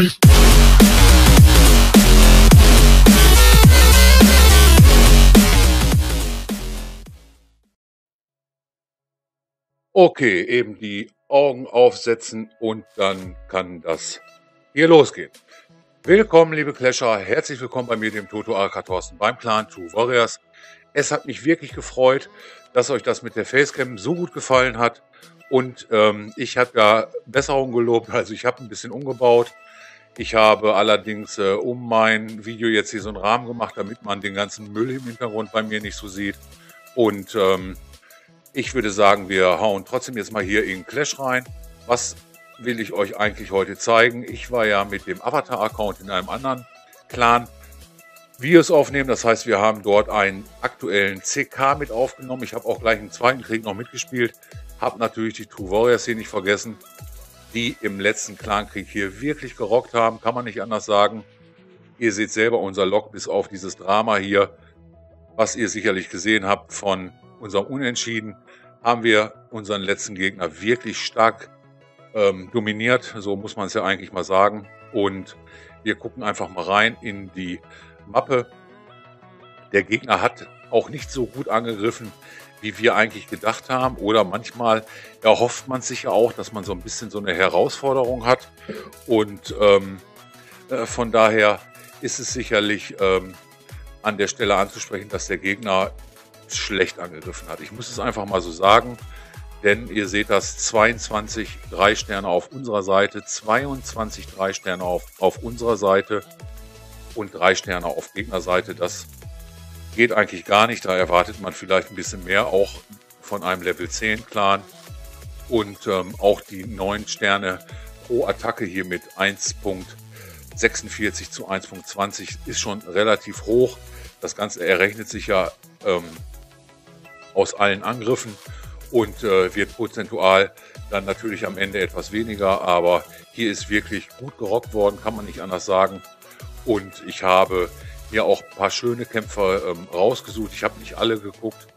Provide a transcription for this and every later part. Tschüss. Okay, eben die Augen aufsetzen und dann kann das hier losgehen. Willkommen, liebe Clasher, herzlich willkommen bei mir, dem Toto AK Thorsten, beim Clan 2 Warriors. Es hat mich wirklich gefreut, dass euch das mit der Facecam so gut gefallen hat. Und ich habe ja Besserung gelobt, also ich habe ein bisschen umgebaut. Ich habe allerdings um mein Video jetzt hier so einen Rahmen gemacht, damit man den ganzen Müll im Hintergrund bei mir nicht so sieht. Und ich würde sagen, wir hauen trotzdem jetzt mal hier in Clash rein. Was will ich euch eigentlich heute zeigen? Ich war ja mit dem Avatar-Account in einem anderen Clan Videos aufnehmen. Das heißt, wir haben dort einen aktuellen CK mit aufgenommen. Ich habe auch gleich im zweiten Krieg noch mitgespielt. Habe natürlich die True Warriors hier nicht vergessen, die im letzten Clankrieg hier wirklich gerockt haben. Kann man nicht anders sagen. Ihr seht selber unser Log bis auf dieses Drama hier, was ihr sicherlich gesehen habt von unserem Unentschieden, haben wir unseren letzten Gegner wirklich stark dominiert, so muss man es ja eigentlich mal sagen. Und wir gucken einfach mal rein in die Mappe. Der Gegner hat auch nicht so gut angegriffen, wie wir eigentlich gedacht haben. Oder manchmal erhofft man sich ja auch, dass man so ein bisschen so eine Herausforderung hat. Und von daher ist es sicherlich an der Stelle anzusprechen, dass der Gegner schlecht angegriffen hat. Ich muss es einfach mal so sagen, denn ihr seht das, 22 3-Sterne auf unserer Seite, 22 3-Sterne auf unserer Seite und 3 Sterne auf Gegnerseite. Das geht eigentlich gar nicht, da erwartet man vielleicht ein bisschen mehr, auch von einem Level 10 Clan. Und auch die 9 Sterne pro Attacke hier mit 1.46 zu 1.20 ist schon relativ hoch. Das Ganze errechnet sich ja aus allen Angriffen und wird prozentual dann natürlich am Ende etwas weniger, aber hier ist wirklich gut gerockt worden, kann man nicht anders sagen. Und ich habe hier auch ein paar schöne Kämpfer rausgesucht. Ich habe nicht alle geguckt.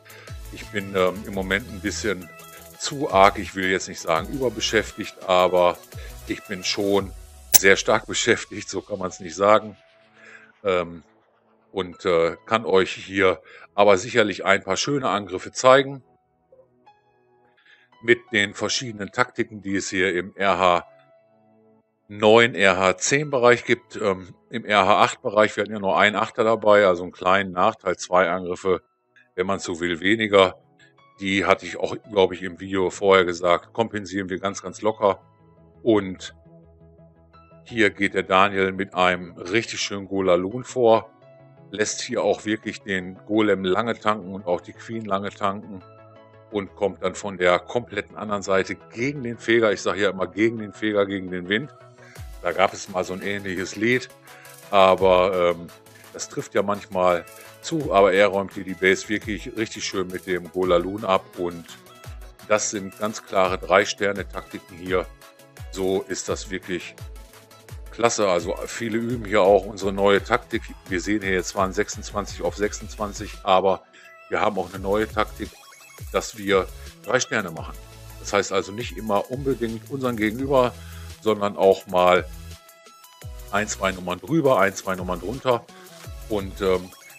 Ich bin im Moment ein bisschen zu arg, ich will jetzt nicht sagen überbeschäftigt, aber ich bin schon sehr stark beschäftigt, so kann man es nicht sagen. Und kann euch hier aber sicherlich ein paar schöne Angriffe zeigen mit den verschiedenen Taktiken, die es hier im RH 9, RH 10 Bereich gibt. Im RH 8 Bereich werden ja nur ein Achter dabei, also einen kleinen Nachteil, 2 Angriffe, wenn man so will, weniger. Die hatte ich auch, glaube ich, im Video vorher gesagt, kompensieren wir ganz, ganz locker. Und hier geht der Daniel mit einem richtig schönen Golaloon vor. Lässt hier auch wirklich den Golem lange tanken und auch die Queen lange tanken und kommt dann von der kompletten anderen Seite gegen den Feger. Ich sage ja immer gegen den Feger, gegen den Wind. Da gab es mal so ein ähnliches Lied, aber das trifft ja manchmal zu. Aber er räumt hier die Base wirklich richtig schön mit dem Golaloon ab und das sind ganz klare 3-Sterne-Taktiken hier. So ist das wirklich klasse, also viele üben hier auch unsere neue Taktik. Wir sehen hier jetzt zwar 26 auf 26, aber wir haben auch eine neue Taktik, dass wir 3 Sterne machen. Das heißt also nicht immer unbedingt unseren Gegenüber, sondern auch mal 1, 2 Nummern drüber, 1, 2 Nummern drunter. Und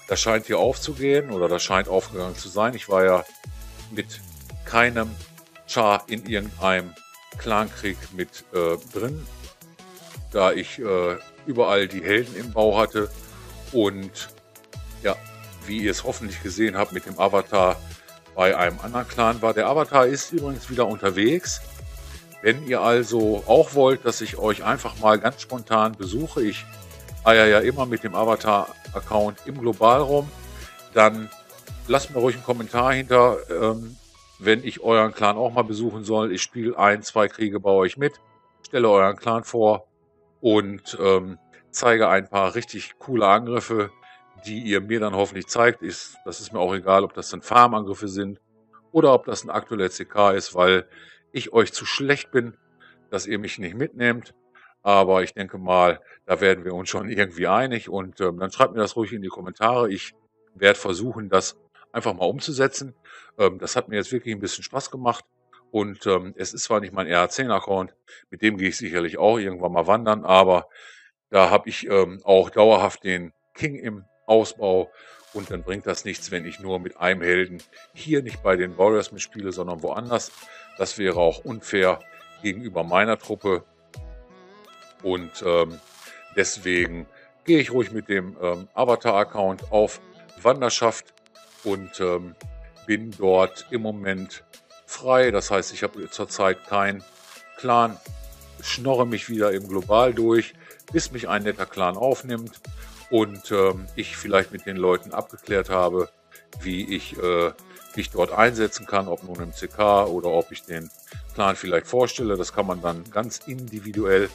das scheint hier aufzugehen oder das scheint aufgegangen zu sein. Ich war ja mit keinem Char in irgendeinem Clankrieg mit drin, da ich überall die Helden im Bau hatte. Und ja, wie ihr es hoffentlich gesehen habt, mit dem Avatar bei einem anderen Clan war. Der Avatar ist übrigens wieder unterwegs. Wenn ihr also auch wollt, dass ich euch einfach mal ganz spontan besuche, ich eier ja immer mit dem Avatar-Account im Global rum, dann lasst mir ruhig einen Kommentar hinter, wenn ich euren Clan auch mal besuchen soll. Ich spiele 1, 2 Kriege bei euch mit, stelle euren Clan vor und zeige ein paar richtig coole Angriffe, die ihr mir dann hoffentlich zeigt. Das ist mir auch egal, ob das dann Farmangriffe sind oder ob das ein aktueller CK ist, weil ich euch zu schlecht bin, dass ihr mich nicht mitnehmt. Aber ich denke mal, da werden wir uns schon irgendwie einig und dann schreibt mir das ruhig in die Kommentare. Ich werde versuchen, das einfach mal umzusetzen. Das hat mir jetzt wirklich ein bisschen Spaß gemacht Und es ist zwar nicht mein RA10-Account, mit dem gehe ich sicherlich auch irgendwann mal wandern, aber da habe ich auch dauerhaft den King im Ausbau. Und dann bringt das nichts, wenn ich nur mit einem Helden hier nicht bei den Warriors mitspiele, sondern woanders. Das wäre auch unfair gegenüber meiner Truppe. Und deswegen gehe ich ruhig mit dem Avatar-Account auf Wanderschaft und bin dort im Moment frei. Das heißt, ich habe zurzeit keinen Clan, schnorre mich wieder im Global durch, bis mich ein netter Clan aufnimmt. Und ich vielleicht mit den Leuten abgeklärt habe, wie ich mich dort einsetzen kann, ob nun im CK oder ob ich den Plan vielleicht vorstelle. Das kann man dann ganz individuell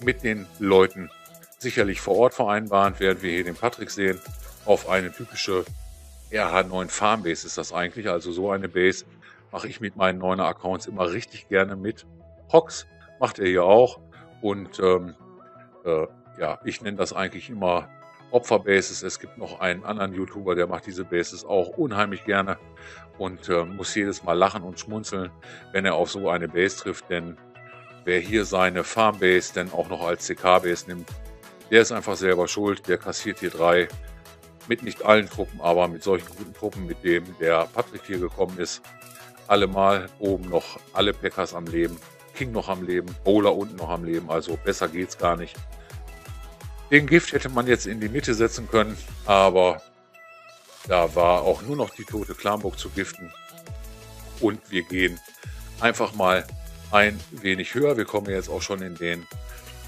mit den Leuten sicherlich vor Ort vereinbaren, während wir hier den Patrick sehen. Auf eine typische RH9 Farmbase ist das eigentlich, also so eine Base mache ich mit meinen 9er Accounts immer richtig gerne mit. Hox macht er hier auch und ja, ich nenne das eigentlich immer Opferbases. Es gibt noch einen anderen YouTuber, der macht diese Bases auch unheimlich gerne und muss jedes Mal lachen und schmunzeln, wenn er auf so eine Base trifft. Denn wer hier seine Farmbase dann auch noch als CK-Base nimmt, der ist einfach selber schuld. Der kassiert hier drei mit nicht allen Truppen, aber mit solchen guten Truppen, mit dem der Patrick hier gekommen ist. Allemal oben noch alle Packers am Leben, King noch am Leben, Bowler unten noch am Leben. Also besser geht's gar nicht. Den Gift hätte man jetzt in die Mitte setzen können, aber da war auch nur noch die tote Klamburg zu giften. Und wir gehen einfach mal ein wenig höher. Wir kommen jetzt auch schon in den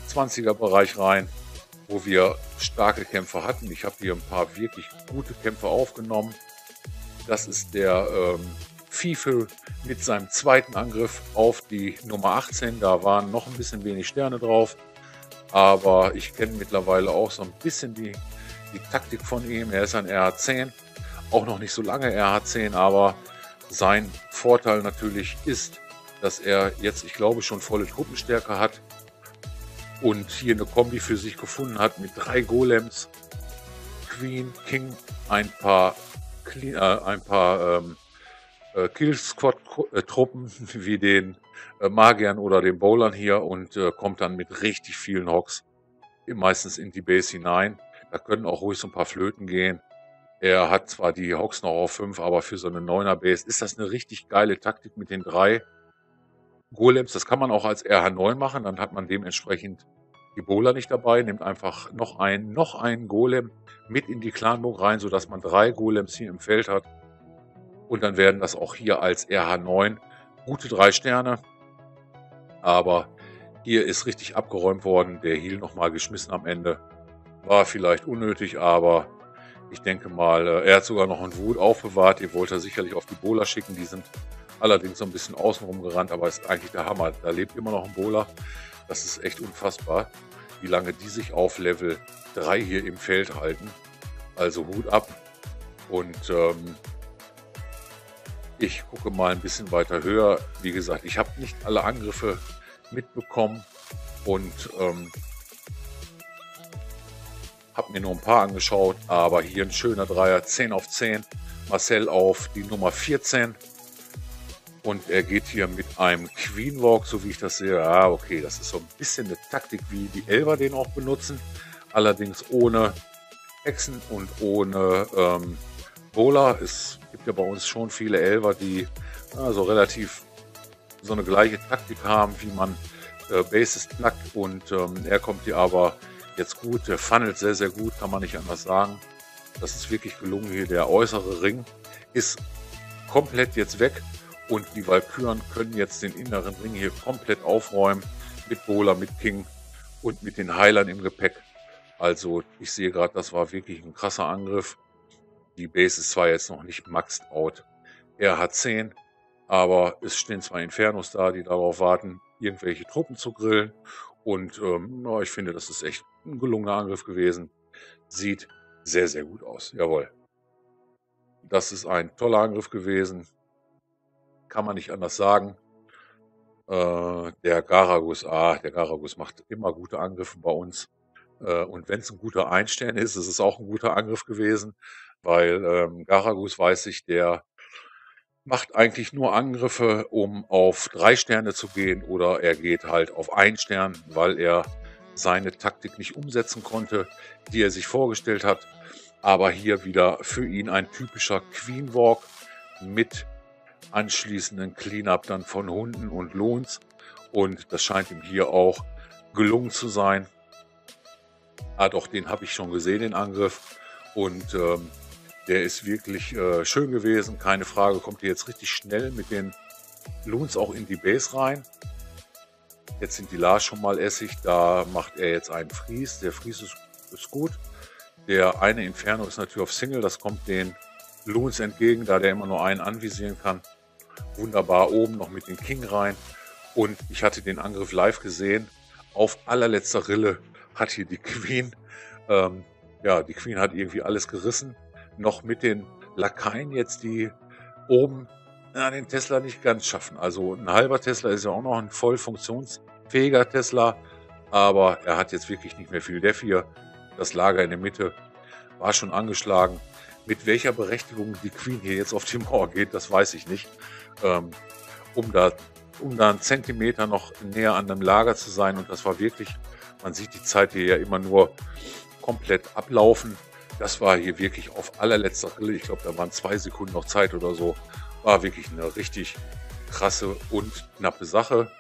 20er-Bereich rein, wo wir starke Kämpfer hatten. Ich habe hier ein paar wirklich gute Kämpfer aufgenommen. Das ist der Fiefel mit seinem zweiten Angriff auf die Nummer 18. Da waren noch ein bisschen wenig Sterne drauf. Aber ich kenne mittlerweile auch so ein bisschen die Taktik von ihm. Er ist ein RH10, auch noch nicht so lange RH10, aber sein Vorteil natürlich ist, dass er jetzt, ich glaube, schon volle Truppenstärke hat und hier eine Kombi für sich gefunden hat mit drei Golems, Queen, King, ein paar Killsquad-Truppen wie den Magiern oder den Bowlern hier und kommt dann mit richtig vielen Hocks meistens in die Base hinein. Da können auch ruhig so ein paar Flöten gehen. Er hat zwar die Hocks noch auf 5, aber für so eine 9er Base ist das eine richtig geile Taktik mit den drei Golems. Das kann man auch als RH9 machen, dann hat man dementsprechend die Bowler nicht dabei, nimmt einfach noch einen Golem mit in die Clanburg rein, sodass man drei Golems hier im Feld hat. Und dann werden das auch hier als RH9 gute drei Sterne, aber hier ist richtig abgeräumt worden. Der Heal nochmal geschmissen am Ende. War vielleicht unnötig, aber ich denke mal, er hat sogar noch einen Wut aufbewahrt. Ihr wollt er sicherlich auf die Bowler schicken. Die sind allerdings so ein bisschen außenrum gerannt, aber ist eigentlich der Hammer. Da lebt immer noch ein Bowler. Das ist echt unfassbar, wie lange die sich auf Level 3 hier im Feld halten. Also Hut ab und ich gucke mal ein bisschen weiter höher. Wie gesagt, ich habe nicht alle Angriffe mitbekommen und habe mir nur ein paar angeschaut. Aber hier ein schöner Dreier, 10 auf 10. Marcel auf die Nummer 14. Und er geht hier mit einem Queen Walk, so wie ich das sehe. Ah, okay, das ist so ein bisschen eine Taktik, wie die Elber den auch benutzen. Allerdings ohne Hexen und ohne Bowler. Es gibt ja bei uns schon viele Elfer, die also relativ so eine gleiche Taktik haben, wie man Bases knackt und er kommt hier aber jetzt gut, der funnelt sehr, sehr gut, kann man nicht anders sagen. Das ist wirklich gelungen hier, der äußere Ring ist komplett jetzt weg und die Walküren können jetzt den inneren Ring hier komplett aufräumen mit Bowler, mit King und mit den Heilern im Gepäck. Also ich sehe gerade, das war wirklich ein krasser Angriff. Die Base ist zwar jetzt noch nicht maxed out, RH10, aber es stehen zwar Infernos da, die darauf warten, irgendwelche Truppen zu grillen. Und ich finde, das ist echt ein gelungener Angriff gewesen. Sieht sehr, sehr gut aus. Jawohl. Das ist ein toller Angriff gewesen. Kann man nicht anders sagen. Der Garagus, der Garagus macht immer gute Angriffe bei uns. Und wenn es ein guter Einstern ist, ist es auch ein guter Angriff gewesen. Weil Garagus, weiß ich, der macht eigentlich nur Angriffe, um auf 3 Sterne zu gehen, oder er geht halt auf 1 Stern, weil er seine Taktik nicht umsetzen konnte, die er sich vorgestellt hat. Aber hier wieder für ihn ein typischer Queen Walk mit anschließenden Cleanup dann von Hunden und Lohns, und das scheint ihm hier auch gelungen zu sein. Ah doch, den habe ich schon gesehen, den Angriff, und der ist wirklich schön gewesen, keine Frage. Kommt hier jetzt richtig schnell mit den Lohns auch in die Base rein. Jetzt sind die Lars schon mal Essig, da macht er jetzt einen Fries, der Fries ist gut. Der eine Inferno ist natürlich auf Single, das kommt den Loons entgegen, da der immer nur einen anvisieren kann. Wunderbar, oben noch mit den King rein. Und ich hatte den Angriff live gesehen. Auf allerletzter Rille hat hier die Queen, ja, die Queen hat irgendwie alles gerissen. Noch mit den Lakaien jetzt, die oben den Tesla nicht ganz schaffen. Also ein halber Tesla ist ja auch noch ein voll funktionsfähiger Tesla. Aber er hat jetzt wirklich nicht mehr viel Def hier. Das Lager in der Mitte war schon angeschlagen. Mit welcher Berechtigung die Queen hier jetzt auf die Mauer geht, das weiß ich nicht. Um da einen Zentimeter noch näher an dem Lager zu sein. Und das war wirklich, man sieht die Zeit hier ja immer nur komplett ablaufen. Das war hier wirklich auf allerletzter Rille. Ich glaube, da waren 2 Sekunden noch Zeit oder so. War wirklich eine richtig krasse und knappe Sache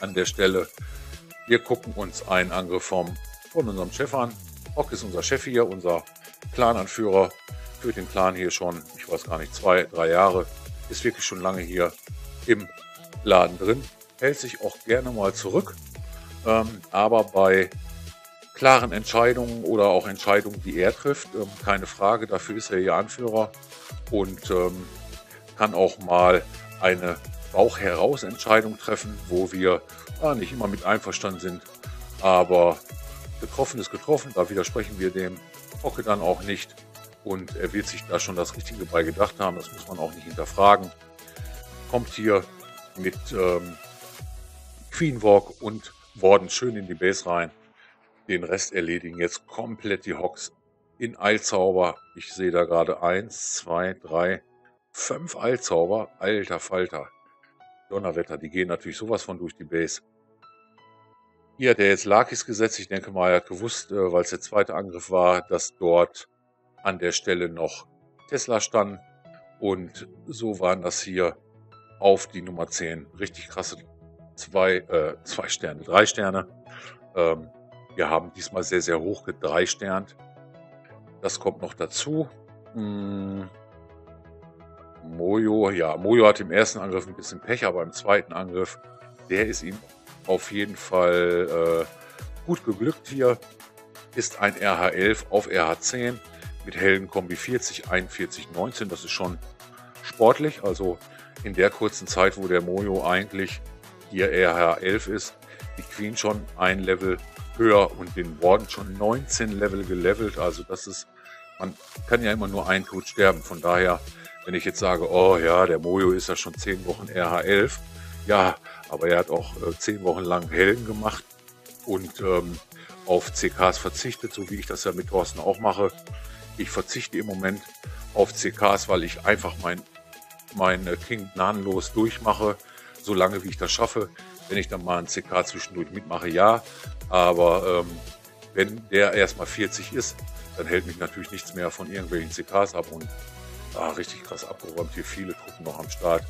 an der Stelle. Wir gucken uns einen Angriff von unserem Chef an. Ock ist unser Chef hier, unser Clan-Anführer, führt den Clan hier schon, ich weiß gar nicht, 2, 3 Jahre, ist wirklich schon lange hier im Laden drin, hält sich auch gerne mal zurück, aber bei klaren Entscheidungen oder auch Entscheidungen, die er trifft, keine Frage, dafür ist er hier Anführer und kann auch mal eine Bauch-Heraus-Entscheidung treffen, wo wir nicht immer mit einverstanden sind, aber getroffen ist getroffen, da widersprechen wir dem Ock dann auch nicht und er wird sich da schon das Richtige bei gedacht haben, das muss man auch nicht hinterfragen. Kommt hier mit Queen Walk und Warden schön in die Base rein, den Rest erledigen jetzt komplett die Hawks in Eilzauber. Ich sehe da gerade 1, 2, 3, 5 Eilzauber, alter Falter, Donnerwetter, die gehen natürlich sowas von durch die Base. Hier hat er jetzt Lakis gesetzt. Ich denke mal, er hat gewusst, weil es der zweite Angriff war, dass dort an der Stelle noch Tesla standen. Und so waren das hier auf die Nummer 10. Richtig krasse 2 Sterne, 3 Sterne. Wir haben diesmal sehr, sehr hoch gedreisternt. Das kommt noch dazu. Mojo, ja, Mojo hat im ersten Angriff ein bisschen Pech, aber im zweiten Angriff, der ist ihm auf jeden Fall gut geglückt hier. Ist ein RH11 auf RH10 mit hellen Kombi 40, 41, 19. Das ist schon sportlich. Also in der kurzen Zeit, wo der Mojo eigentlich hier RH11 ist, die Queen schon ein Level höher und den Warden schon 19 Level gelevelt. Also das ist, man kann ja immer nur einen Tod sterben. Von daher, wenn ich jetzt sage, oh ja, der Mojo ist ja schon 10 Wochen RH11, ja, aber er hat auch 10 Wochen lang Helden gemacht und auf CKs verzichtet, so wie ich das ja mit Thorsten auch mache. Ich verzichte im Moment auf CKs, weil ich einfach mein King gnadenlos durchmache, solange wie ich das schaffe. Wenn ich dann mal einen CK zwischendurch mitmache, ja, aber wenn der erstmal 40 ist, dann hält mich natürlich nichts mehr von irgendwelchen CKs ab und richtig krass abgeräumt, hier viele Truppen noch am Start.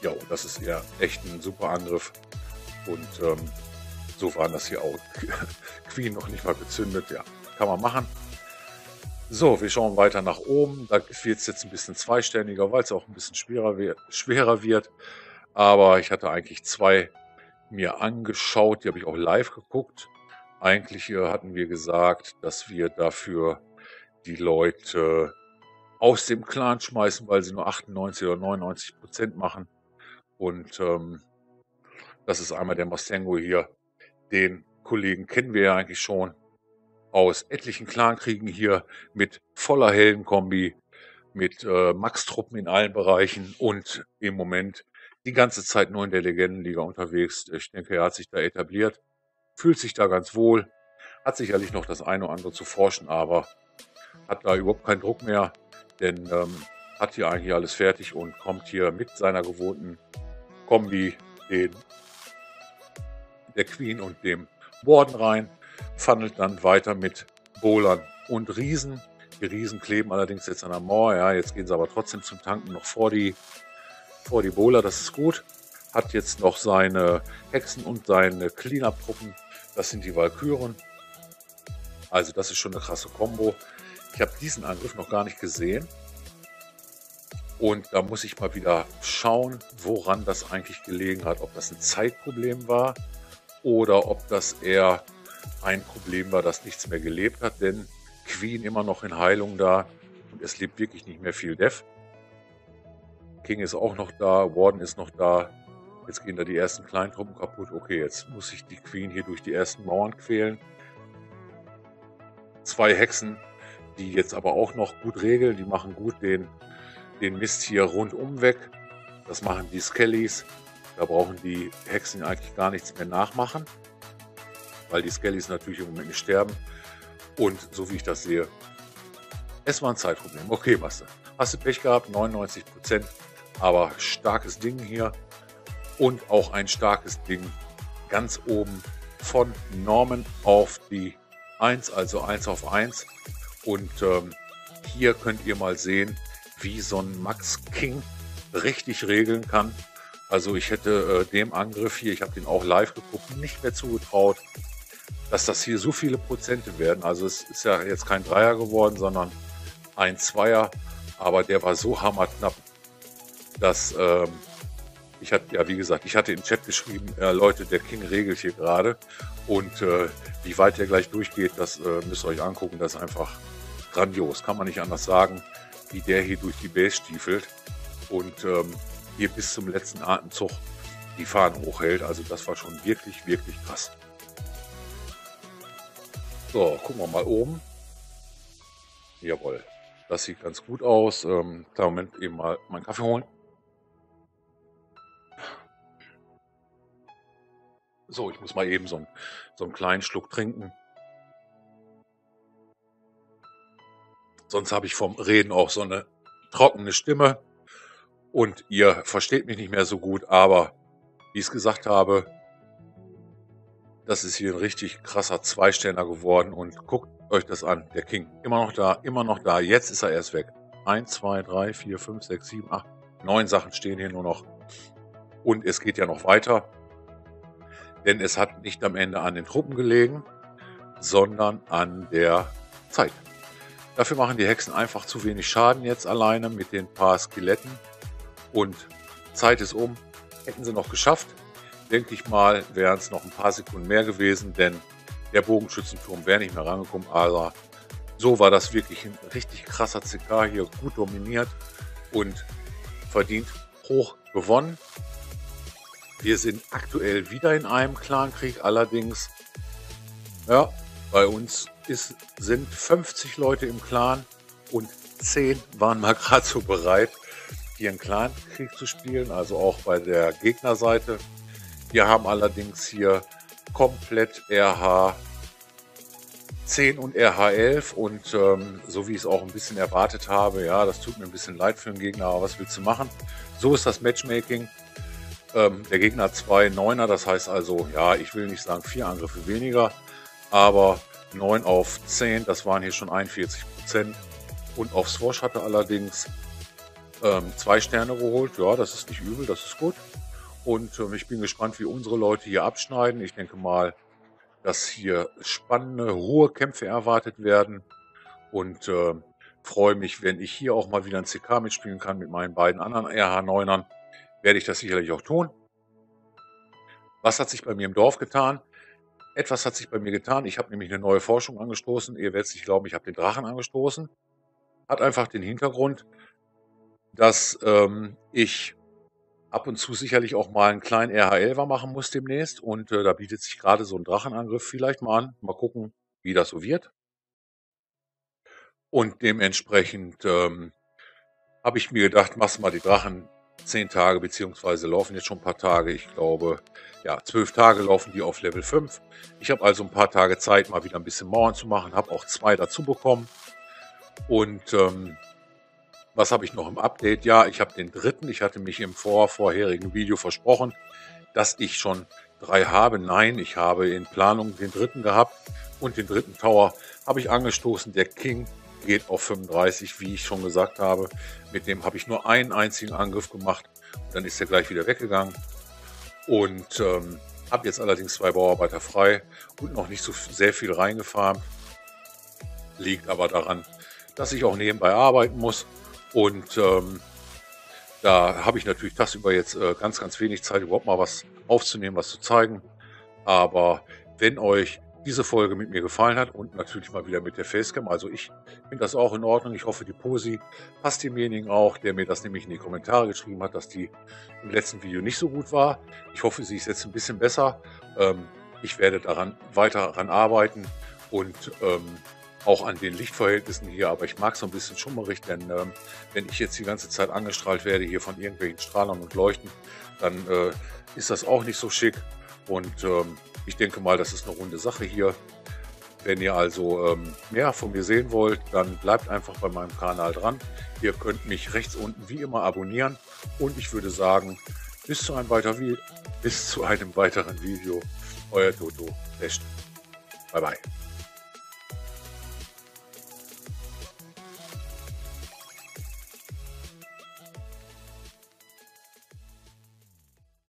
Ja, und das ist ja echt ein super Angriff. Und so waren das hier auch. Queen noch nicht mal gezündet. Ja, kann man machen. So, wir schauen weiter nach oben. Da wird es jetzt ein bisschen zweiständiger, weil es auch ein bisschen schwerer wird. Aber ich hatte eigentlich 2 mir angeschaut. Die habe ich auch live geguckt. Eigentlich hatten wir gesagt, dass wir dafür die Leute aus dem Clan schmeißen, weil sie nur 98 oder 99% machen. Und das ist einmal der Mastengo hier. Den Kollegen kennen wir ja eigentlich schon aus etlichen Clankriegen hier mit voller Heldenkombi, mit Max-Truppen in allen Bereichen und im Moment die ganze Zeit nur in der Legendenliga unterwegs. Ich denke, er hat sich da etabliert, fühlt sich da ganz wohl, hat sicherlich noch das eine oder andere zu forschen, aber hat da überhaupt keinen Druck mehr, denn hat hier eigentlich alles fertig und kommt hier mit seiner gewohnten Kombi, der Queen und dem Warden rein, funnelt dann weiter mit Bowlern und Riesen. Die Riesen kleben allerdings jetzt an der Mauer, ja, jetzt gehen sie aber trotzdem zum Tanken noch vor die Bowler, das ist gut. Hat jetzt noch seine Hexen und seine Cleanup-Truppen, das sind die Walküren. Also das ist schon eine krasse Kombo. Ich habe diesen Angriff noch gar nicht gesehen. Und da muss ich mal wieder schauen, woran das eigentlich gelegen hat. Ob das ein Zeitproblem war oder ob das eher ein Problem war, das nichts mehr gelebt hat. Denn Queen immer noch in Heilung da und es lebt wirklich nicht mehr viel Def. King ist auch noch da, Warden ist noch da. Jetzt gehen da die ersten Kleintruppen kaputt. Okay, jetzt muss ich die Queen hier durch die ersten Mauern quälen. Zwei Hexen, die jetzt aber auch noch gut regeln. Die machen gut den Mist hier rundum weg. Das machen die Skellys. Da brauchen die Hexen eigentlich gar nichts mehr nachmachen, weil die Skellys natürlich im Moment nicht sterben. Und so wie ich das sehe, es war ein Zeitproblem. Okay, Master, hast du Pech gehabt, 99%. Aber starkes Ding hier und auch ein starkes Ding ganz oben von Norman auf die 1, also 1 auf 1. Und hier könnt ihr mal sehen, wie so ein Max King richtig regeln kann. Also ich hätte dem Angriff hier, ich habe den auch live geguckt, nicht mehr zugetraut, dass das hier so viele Prozente werden. Also es ist ja jetzt kein Dreier geworden, sondern ein Zweier. Aber der war so hammerknapp, dass ich hatte, ja wie gesagt, ich hatte im Chat geschrieben, Leute, der King regelt hier gerade. Und wie weit der gleich durchgeht, das müsst ihr euch angucken. Das ist einfach grandios, kann man nicht anders sagen, wie der hier durch die Base stiefelt. Und hier bis zum letzten Atemzug die Fahnen hochhält. Also das war schon wirklich, wirklich krass. So, gucken wir mal oben. Jawohl, das sieht ganz gut aus. Klar, Moment, eben mal meinen Kaffee holen. So, ich muss mal eben so einen kleinen Schluck trinken. Sonst habe ich vom Reden auch so eine trockene Stimme. Und ihr versteht mich nicht mehr so gut, aber wie ich es gesagt habe, das ist hier ein richtig krasser Zweiständer geworden und guckt euch das an. Der King immer noch da, jetzt ist er erst weg. 1, 2, 3, 4, 5, 6, 7, 8, 9 Sachen stehen hier nur noch. Und es geht ja noch weiter, denn es hat nicht am Ende an den Truppen gelegen, sondern an der Zeit. Dafür machen die Hexen einfach zu wenig Schaden jetzt alleine mit den paar Skeletten. Und Zeit ist um. Hätten sie noch geschafft, denke ich mal, wären es noch ein paar Sekunden mehr gewesen, denn der Bogenschützenturm wäre nicht mehr rangekommen. Aber so war das wirklich ein richtig krasser CK hier, gut dominiert und verdient hoch gewonnen. Wir sind aktuell wieder in einem Clankrieg, allerdings, ja, bei uns sind 50 Leute im Clan und 10 waren mal gerade so bereit, hier einen Clankrieg zu spielen, also auch bei der Gegnerseite. Wir haben allerdings hier komplett RH10 und RH11 und so wie ich es auch ein bisschen erwartet habe, ja, das tut mir ein bisschen leid für den Gegner, aber was willst du machen? So ist das Matchmaking. Der Gegner hat 2 Neuner, das heißt also, ja, ich will nicht sagen 4 Angriffe weniger, aber 9 auf 10, das waren hier schon 41%. Und auf Swash hatte allerdings 2 Sterne geholt. Ja, das ist nicht übel, das ist gut. Und ich bin gespannt, wie unsere Leute hier abschneiden. Ich denke mal, dass hier spannende, hohe Kämpfe erwartet werden. Und freue mich, wenn ich hier auch mal wieder ein CK mitspielen kann mit meinen beiden anderen RH9ern. Werde ich das sicherlich auch tun. Was hat sich bei mir im Dorf getan? Etwas hat sich bei mir getan. Ich habe nämlich eine neue Forschung angestoßen. Ihr werdet es nicht glauben, ich habe den Drachen angestoßen. Hat einfach den Hintergrund, dass ich ab und zu sicherlich auch mal einen kleinen RH11er machen muss demnächst. Und da bietet sich gerade so ein Drachenangriff vielleicht mal an. Mal gucken, wie das so wird. Und dementsprechend habe ich mir gedacht, mach's mal die Drachen. 10 Tage, beziehungsweise laufen jetzt schon ein paar Tage, ich glaube, ja, 12 Tage laufen die auf Level 5. Ich habe also ein paar Tage Zeit, mal wieder ein bisschen Mauern zu machen, habe auch 2 dazu bekommen und Was habe ich noch im Update? Ja, ich habe den dritten. Ich hatte mich im vorherigen Video versprochen, dass ich schon 3 habe. Nein, ich habe in Planung den dritten gehabt und den dritten Tower habe ich angestoßen. Der King geht auf 35, wie ich schon gesagt habe. Mit dem habe ich nur einen einzigen Angriff gemacht. Dann ist er gleich wieder weggegangen. Und habe jetzt allerdings 2 Bauarbeiter frei und noch nicht so sehr viel reingefahren. Liegt aber daran, dass ich auch nebenbei arbeiten muss. Und da habe ich natürlich tagsüber jetzt ganz, ganz wenig Zeit, überhaupt mal was aufzunehmen, was zu zeigen. Aber wenn euch diese Folge mit mir gefallen hat und natürlich mal wieder mit der Facecam, also ich finde das auch in Ordnung. Ich hoffe, die Posi passt demjenigen auch, der mir das nämlich in die Kommentare geschrieben hat, dass die im letzten Video nicht so gut war. Ich hoffe, sie ist jetzt ein bisschen besser. Ich werde weiter daran arbeiten und auch an den Lichtverhältnissen hier, aber ich mag so ein bisschen schummerig, denn wenn ich jetzt die ganze Zeit angestrahlt werde hier von irgendwelchen Strahlern und Leuchten, dann ist das auch nicht so schick und ich denke mal, das ist eine runde Sache hier. Wenn ihr also mehr von mir sehen wollt, dann bleibt einfach bei meinem Kanal dran. Ihr könnt mich rechts unten wie immer abonnieren und ich würde sagen, bis zu einem weiteren Video. Euer ToToclasht. Bye bye.